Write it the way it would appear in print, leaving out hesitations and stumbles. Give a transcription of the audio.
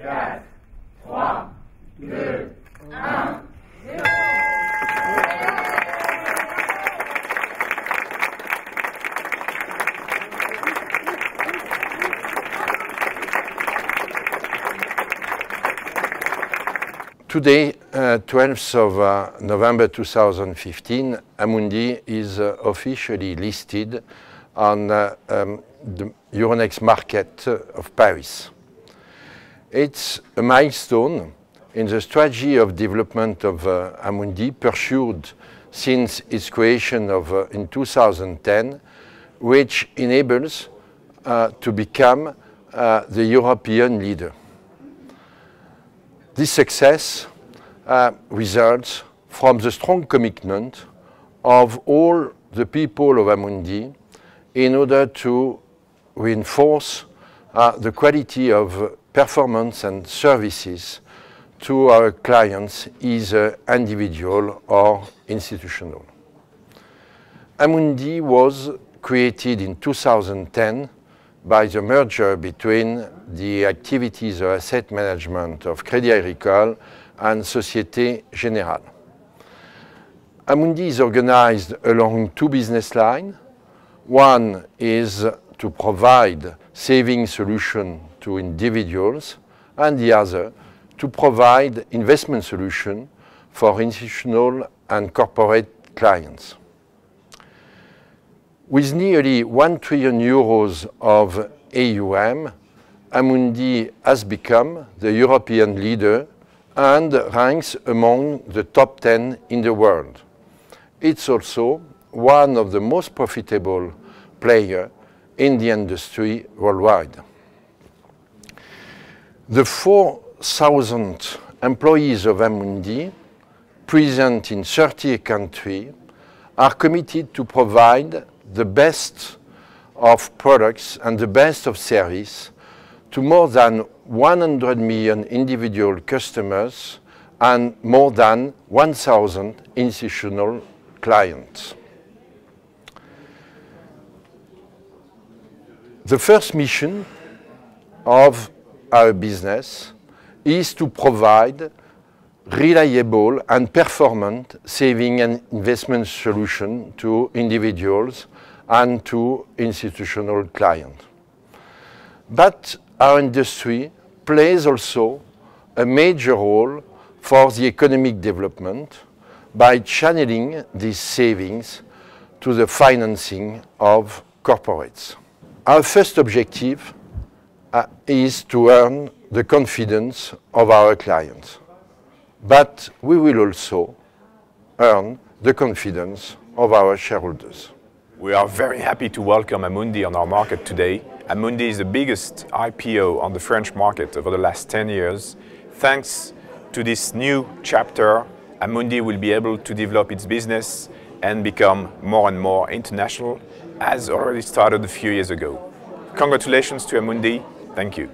4, 3, 2, 1, 0. Today, 12th of November 2015, Amundi is officially listed on the Euronext market of Paris. It's a milestone in the strategy of development of Amundi, pursued since its creation in 2010, which enables to become the European leader. This success results from the strong commitment of all the people of Amundi in order to reinforce the quality of performance and services to our clients, either individual or institutional. Amundi was created in 2010 by the merger between the activities of asset management of Crédit Agricole and Société Générale. Amundi is organized along two business lines. One is to provide saving solutions to individuals, and the other to provide investment solutions for institutional and corporate clients. With nearly €1 trillion of AUM, Amundi has become the European leader and ranks among the top 10 in the world. It's also one of the most profitable players in the industry worldwide. The 4,000 employees of Amundi, present in 30 countries, are committed to provide the best of products and the best of service to more than 100 million individual customers and more than 1,000 institutional clients. The first mission of our business is to provide reliable and performant saving and investment solution to individuals and to institutional clients. But our industry plays also a major role for the economic development by channeling these savings to the financing of corporates. Our first objective is to earn the confidence of our clients. But we will also earn the confidence of our shareholders. We are very happy to welcome Amundi on our market today. Amundi is the biggest IPO on the French market over the last 10 years. Thanks to this new chapter, Amundi will be able to develop its business and become more and more international, as already started a few years ago. Congratulations to Amundi. Thank you.